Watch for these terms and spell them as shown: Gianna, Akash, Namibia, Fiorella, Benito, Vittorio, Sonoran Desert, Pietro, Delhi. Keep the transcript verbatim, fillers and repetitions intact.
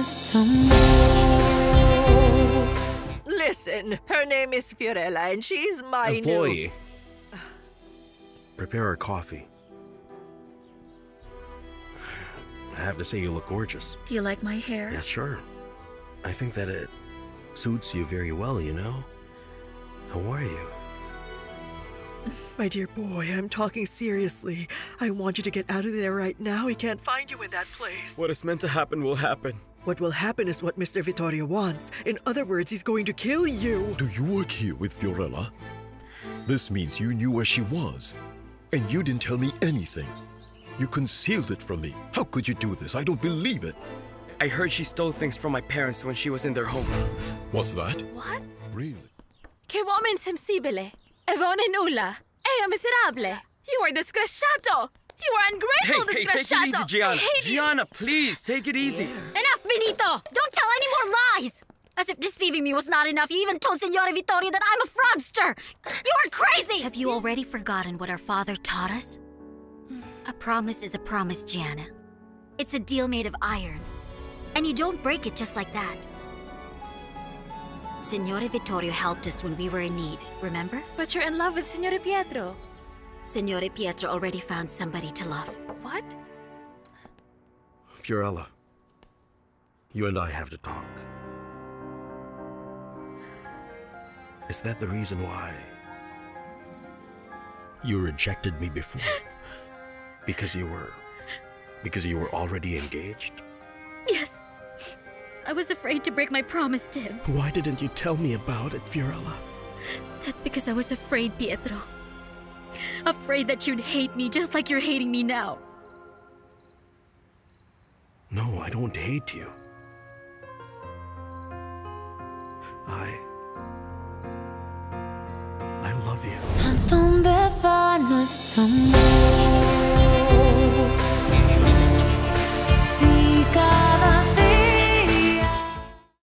us to move. Listen, her name is Fiorella and she's my employee. New... Prepare her coffee. I have to say you look gorgeous. Do you like my hair? Yeah, sure. I think that it suits you very well, you know? How are you? My dear boy, I'm talking seriously. I want you to get out of there right now. He can't find you in that place. What is meant to happen will happen. What will happen is what Mister Vittorio wants. In other words, he's going to kill you. Do you work here with Fiorella? This means you knew where she was, and you didn't tell me anything. You concealed it from me. How could you do this? I don't believe it. I heard she stole things from my parents when she was in their home. What's that? What? Really? Che uomo insensibile. Evone nulla. Eo miserable. You are disgraciato. You are ungrateful hey, disgraciato. Hey, take it easy, Gianna. Gianna, please, take it easy. Yeah. Enough, Benito. Don't tell any more lies. As if deceiving me was not enough, you even told Signore Vittorio that I'm a fraudster. You are crazy. Have you already forgotten what our father taught us? A promise is a promise, Gianna. It's a deal made of iron. And you don't break it just like that. Signore Vittorio helped us when we were in need, remember? But you're in love with Signore Pietro. Signore Pietro already found somebody to love. What? Fiorella, you and I have to talk. Is that the reason why you rejected me before? Because you were... because you were already engaged? Yes. I was afraid to break my promise to him. Why didn't you tell me about it, Fiorella? That's because I was afraid, Pietro. Afraid that you'd hate me just like you're hating me now. No, I don't hate you. I... I love you.